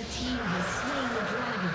Red team has slain the dragon.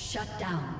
Shut down.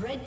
Red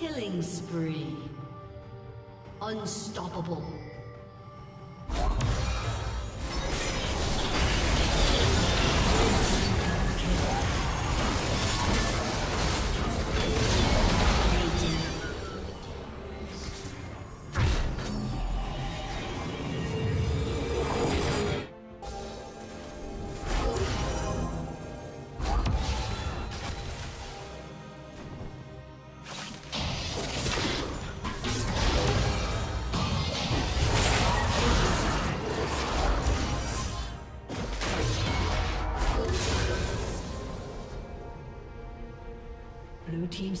Killing spree. Unstoppable. Blue team's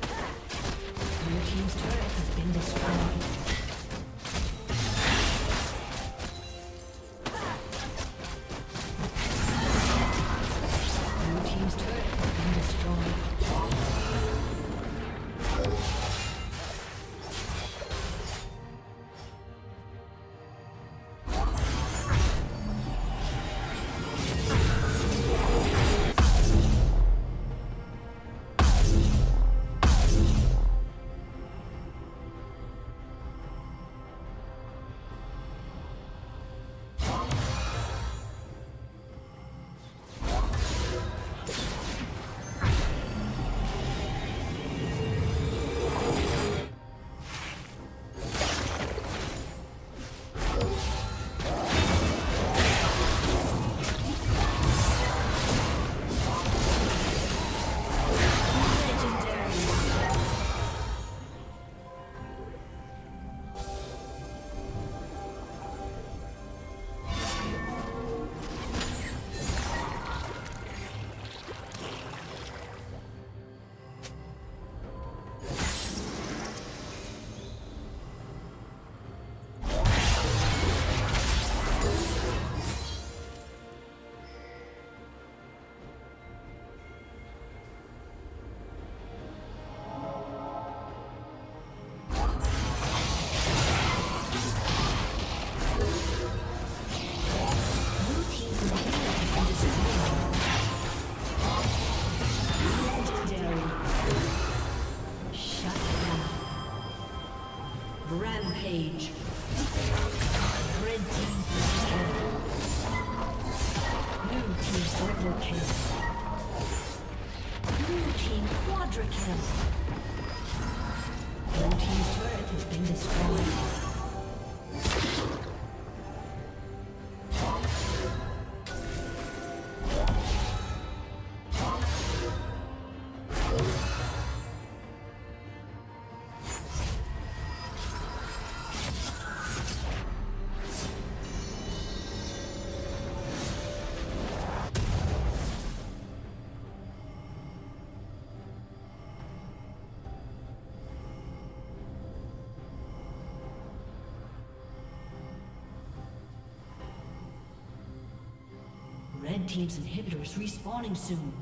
Blue team's turret has been destroyed. Rampage. Red team destroyed. Blue team double kill. Blue team quadra kill. Blue team's turret has been destroyed. Red team's inhibitor is respawning soon.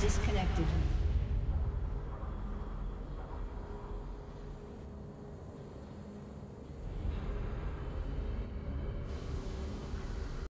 disconnected.